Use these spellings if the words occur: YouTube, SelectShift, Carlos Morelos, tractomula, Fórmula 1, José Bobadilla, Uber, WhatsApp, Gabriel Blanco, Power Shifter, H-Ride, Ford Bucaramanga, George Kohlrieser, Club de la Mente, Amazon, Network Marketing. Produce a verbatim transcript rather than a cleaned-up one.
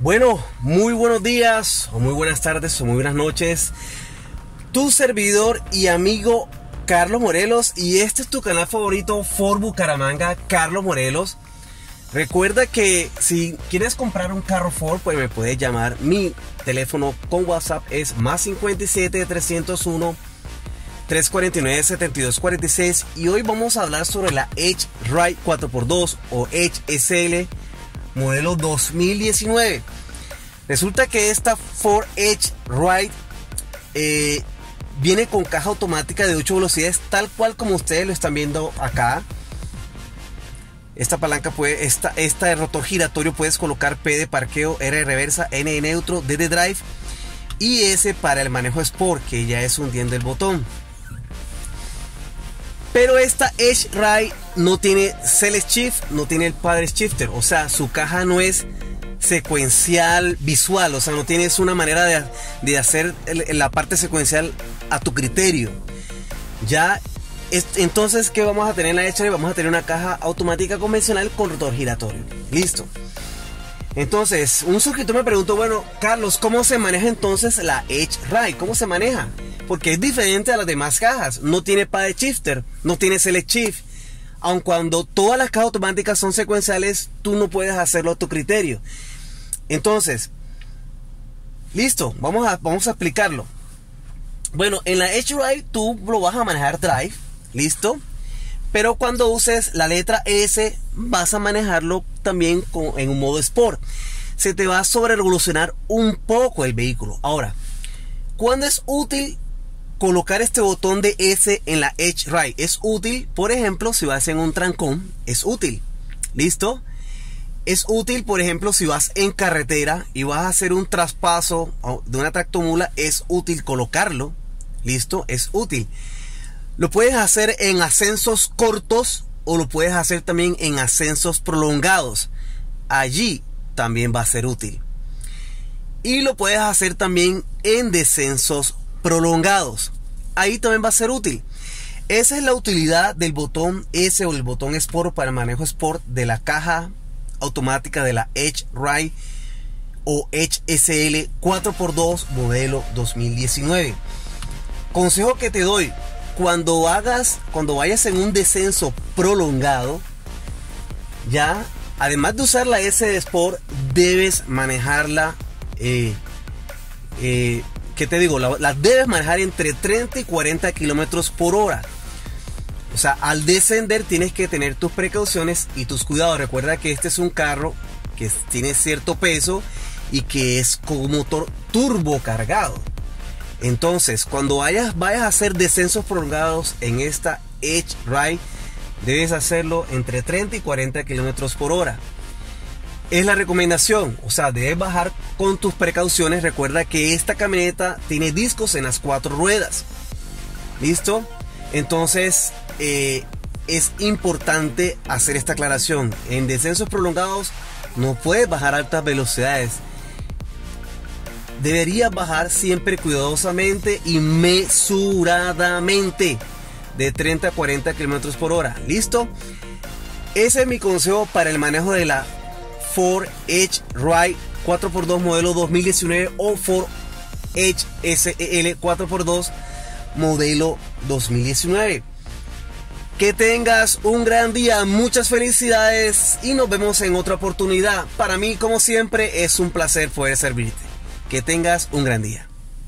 Bueno, muy buenos días, o muy buenas tardes, o muy buenas noches. Tu servidor y amigo Carlos Morelos, y este es tu canal favorito, Ford Bucaramanga, Carlos Morelos. Recuerda que si quieres comprar un carro Ford, pues me puedes llamar. Mi teléfono con WhatsApp es más cincuenta y siete, trescientos uno, trescientos cuarenta y nueve, setenta y dos cuarenta y seis. Y hoy vamos a hablar sobre la H-Ride cuatro por dos o H S L modelo dos mil diecinueve. Resulta que esta Ford H-Ride eh, viene con caja automática de ocho velocidades, tal cual como ustedes lo están viendo acá. Esta palanca puede, esta, esta de rotor giratorio, puedes colocar P de parqueo, R de reversa, N de neutro, D de drive y S para el manejo sport, que ya es hundiendo el botón. Pero esta H-Ride no tiene SelectShift, no tiene el Power Shifter, o sea, su caja no es secuencial visual, o sea, no tienes una manera de, de hacer la parte secuencial a tu criterio. Ya, entonces, ¿qué vamos a tener en la H-Ride? Vamos a tener una caja automática convencional con rotor giratorio. Listo. Entonces, un suscriptor me preguntó, bueno, Carlos, ¿cómo se maneja entonces la H-Ride? ¿Cómo se maneja? Porque es diferente a las demás cajas. No tiene Power Shifter, no tiene Select Shift. Aun cuando todas las cajas automáticas son secuenciales, tú no puedes hacerlo a tu criterio. Entonces, listo, vamos a, vamos a explicarlo. Bueno, en la H-Ride tú lo vas a manejar drive, listo. Pero cuando uses la letra S, vas a manejarlo también con, en un modo Sport. Se te va a sobre revolucionar un poco el vehículo. Ahora, ¿cuándo es útil colocar este botón de S en la H-Ride? Es útil, por ejemplo, si vas en un trancón, es útil. ¿Listo? Es útil, por ejemplo, si vas en carretera y vas a hacer un traspaso de una tractomula, es útil colocarlo. ¿Listo? Es útil. Lo puedes hacer en ascensos cortos o lo puedes hacer también en ascensos prolongados. Allí también va a ser útil. Y lo puedes hacer también en descensos prolongados. Ahí también va a ser útil. Esa es la utilidad del botón S o el botón Sport para el manejo Sport de la caja automática de la H-Ride o H S L cuatro por dos modelo dos mil diecinueve. Consejo que te doy: cuando hagas, cuando vayas en un descenso prolongado, ya, además de usar la S de Sport, debes manejarla. Eh, eh, ¿Qué te digo? Las la debes manejar entre treinta y cuarenta kilómetros por hora. O sea, al descender tienes que tener tus precauciones y tus cuidados. Recuerda que este es un carro que tiene cierto peso y que es con motor turbo cargado. Entonces, cuando vayas, vayas a hacer descensos prolongados en esta H-Ride, debes hacerlo entre treinta y cuarenta kilómetros por hora. Es la recomendación, o sea, debes bajar con tus precauciones. Recuerda que esta camioneta tiene discos en las cuatro ruedas. ¿Listo? Entonces, eh, es importante hacer esta aclaración. En descensos prolongados no puedes bajar a altas velocidades. Deberías bajar siempre cuidadosamente y mesuradamente de treinta a cuarenta kilómetros por hora. ¿Listo? Ese es mi consejo para el manejo de la Ford H-Ride cuatro por dos modelo dos mil diecinueve o Ford H S L cuatro por dos modelo dos mil diecinueve. Que tengas un gran día, muchas felicidades y nos vemos en otra oportunidad. Para mí, como siempre, es un placer poder servirte. Que tengas un gran día.